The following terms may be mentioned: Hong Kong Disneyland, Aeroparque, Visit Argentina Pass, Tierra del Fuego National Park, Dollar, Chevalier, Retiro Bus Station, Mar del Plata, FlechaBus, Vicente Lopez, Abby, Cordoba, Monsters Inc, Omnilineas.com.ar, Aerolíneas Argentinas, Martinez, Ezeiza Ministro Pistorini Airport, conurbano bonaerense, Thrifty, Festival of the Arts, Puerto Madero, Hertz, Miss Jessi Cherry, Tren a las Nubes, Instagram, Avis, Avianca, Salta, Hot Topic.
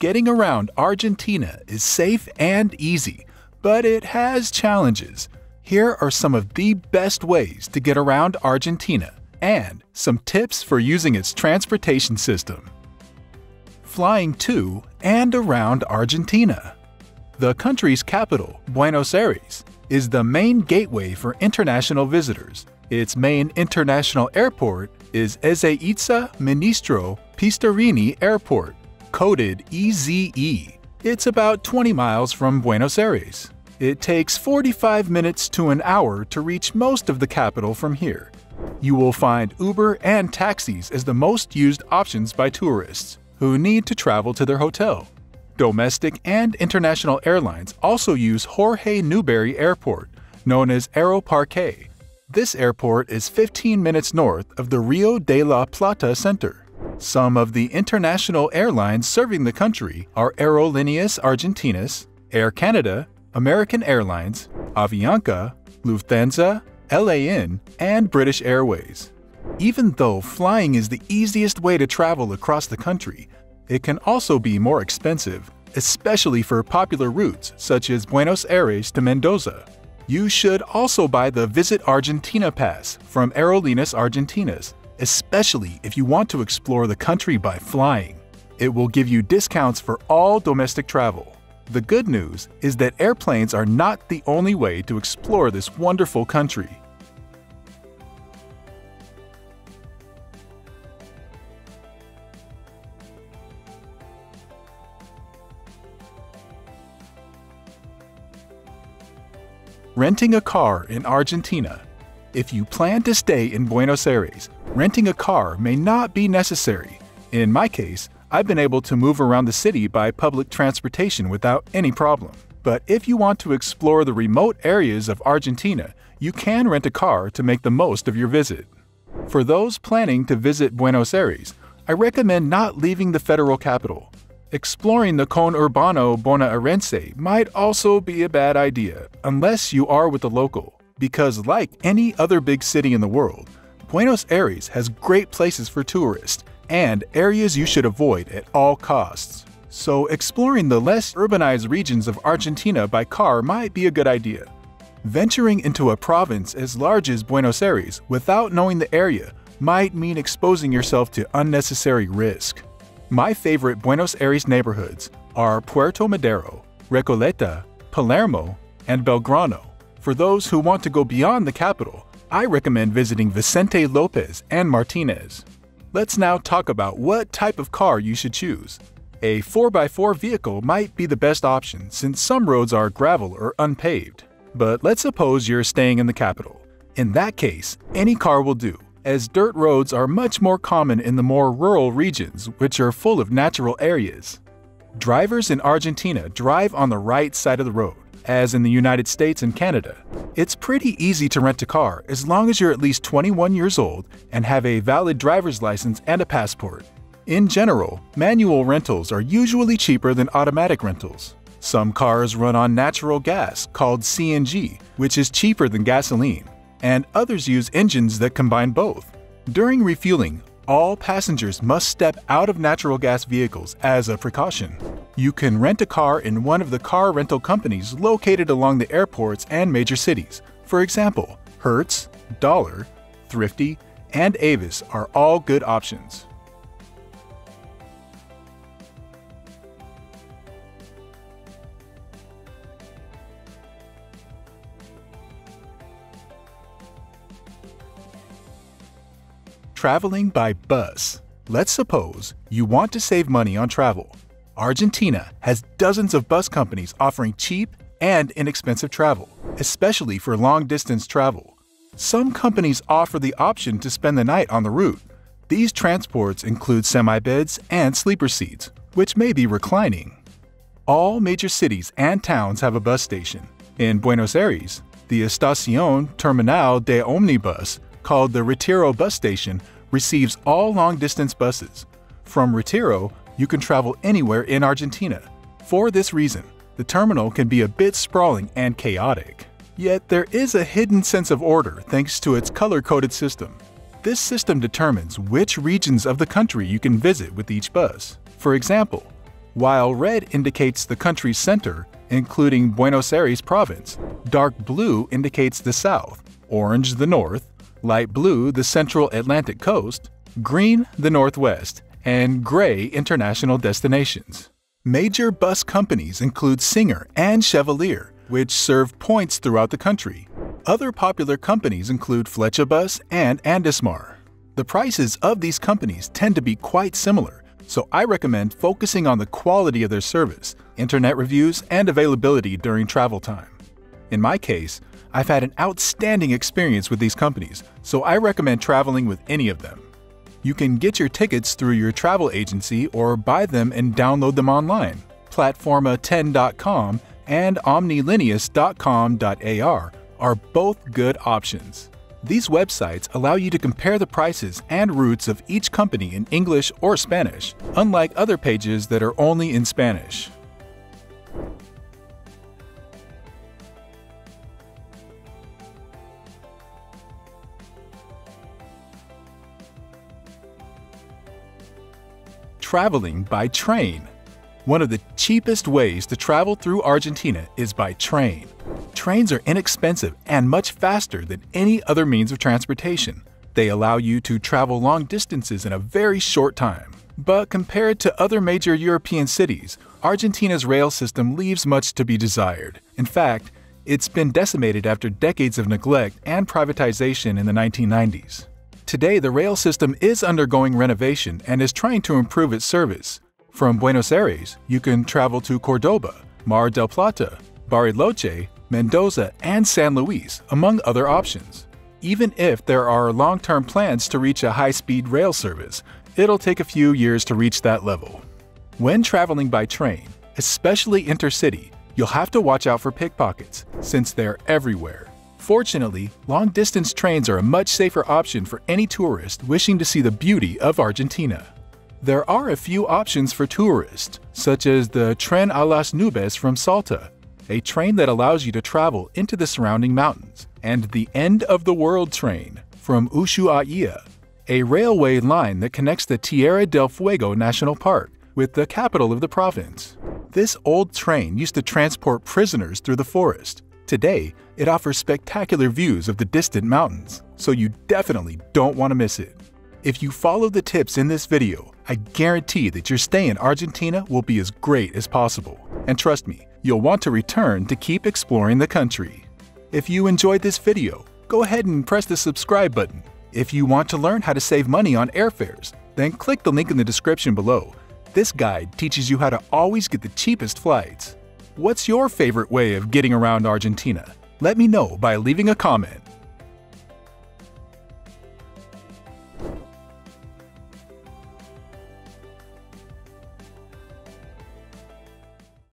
Getting around Argentina is safe and easy, but it has challenges. Here are some of the best ways to get around Argentina and some tips for using its transportation system. Flying to and around Argentina. The country's capital, Buenos Aires, is the main gateway for international visitors. Its main international airport is Ezeiza Ministro Pistorini Airport, coded EZE. It's about 20 miles from Buenos Aires. It takes 45 minutes to an hour to reach most of the capital from here. You will find Uber and taxis as the most used options by tourists who need to travel to their hotel. Domestic and international airlines also use Jorge Newberry Airport, known as Aeroparque. This airport is 15 minutes north of the Rio de la Plata center. Some of the international airlines serving the country are Aerolíneas Argentinas, Air Canada, American Airlines, Avianca, Lufthansa, LAN, and British Airways. Even though flying is the easiest way to travel across the country, it can also be more expensive, especially for popular routes such as Buenos Aires to Mendoza. You should also buy the Visit Argentina Pass from Aerolíneas Argentinas, especially if you want to explore the country by flying. It will give you discounts for all domestic travel. The good news is that airplanes are not the only way to explore this wonderful country. Renting a car in Argentina. If you plan to stay in Buenos Aires, renting a car may not be necessary. In my case, I've been able to move around the city by public transportation without any problem. But if you want to explore the remote areas of Argentina, you can rent a car to make the most of your visit. For those planning to visit Buenos Aires, I recommend not leaving the federal capital. Exploring the conurbano bonaerense might also be a bad idea, unless you are with a local, because like any other big city in the world, Buenos Aires has great places for tourists and areas you should avoid at all costs. So exploring the less urbanized regions of Argentina by car might be a good idea. Venturing into a province as large as Buenos Aires without knowing the area might mean exposing yourself to unnecessary risk. My favorite Buenos Aires neighborhoods are Puerto Madero, Recoleta, Palermo, and Belgrano. For those who want to go beyond the capital, I recommend visiting Vicente Lopez and Martinez. Let's now talk about what type of car you should choose. A 4x4 vehicle might be the best option since some roads are gravel or unpaved. But let's suppose you're staying in the capital. In that case, any car will do, as dirt roads are much more common in the more rural regions, which are full of natural areas. Drivers in Argentina drive on the right side of the road, as in the United States and Canada. It's pretty easy to rent a car as long as you're at least 21 years old and have a valid driver's license and a passport. In general, manual rentals are usually cheaper than automatic rentals. Some cars run on natural gas called CNG, which is cheaper than gasoline, and others use engines that combine both. During refueling, all passengers must step out of natural gas vehicles as a precaution. You can rent a car in one of the car rental companies located along the airports and major cities. For example, Hertz, Dollar, Thrifty, and Avis are all good options. Traveling by bus. Let's suppose you want to save money on travel. Argentina has dozens of bus companies offering cheap and inexpensive travel, especially for long-distance travel. Some companies offer the option to spend the night on the route. These transports include semi-beds and sleeper seats, which may be reclining. All major cities and towns have a bus station. In Buenos Aires, the Estación Terminal de Omnibus, called the Retiro Bus Station, receives all long-distance buses. From Retiro, you can travel anywhere in Argentina. For this reason, the terminal can be a bit sprawling and chaotic. Yet there is a hidden sense of order thanks to its color-coded system. This system determines which regions of the country you can visit with each bus. For example, While red indicates the country's center, including Buenos Aires province, dark blue indicates the south, orange the north, light blue the central Atlantic coast, green the northwest, and gray international destinations. Major bus companies include Singer and Chevalier, which serve points throughout the country. Other popular companies include FlechaBus and Andesmar. The prices of these companies tend to be quite similar, so I recommend focusing on the quality of their service, internet reviews, and availability during travel time. In my case, I've had an outstanding experience with these companies, so I recommend traveling with any of them. You can get your tickets through your travel agency or buy them and download them online, Plataforma10.com and Omnilineas.com.ar are both good options. These websites allow you to compare the prices and routes of each company in English or Spanish, unlike other pages that are only in Spanish. Traveling by train. One of the cheapest ways to travel through Argentina is by train. Trains are inexpensive and much faster than any other means of transportation. They allow you to travel long distances in a very short time. But compared to other major European cities, Argentina's rail system leaves much to be desired. In fact, it's been decimated after decades of neglect and privatization in the 1990s. Today, the rail system is undergoing renovation and is trying to improve its service. From Buenos Aires, you can travel to Cordoba, Mar del Plata, Bariloche, Mendoza, and San Luis, among other options. Even if there are long-term plans to reach a high-speed rail service, it'll take a few years to reach that level. When traveling by train, especially intercity, you'll have to watch out for pickpockets, since they're everywhere. Fortunately, long-distance trains are a much safer option for any tourist wishing to see the beauty of Argentina. There are a few options for tourists, such as the Tren a las Nubes from Salta, a train that allows you to travel into the surrounding mountains, and the End of the World train from Ushuaia, a railway line that connects the Tierra del Fuego National Park with the capital of the province. This old train used to transport prisoners through the forest. Today, it offers spectacular views of the distant mountains, so you definitely don't want to miss it. If you follow the tips in this video, I guarantee that your stay in Argentina will be as great as possible. And trust me, you'll want to return to keep exploring the country. If you enjoyed this video, go ahead and press the subscribe button. If you want to learn how to save money on airfares, then click the link in the description below. This guide teaches you how to always get the cheapest flights. What's your favorite way of getting around Argentina? Let me know by leaving a comment.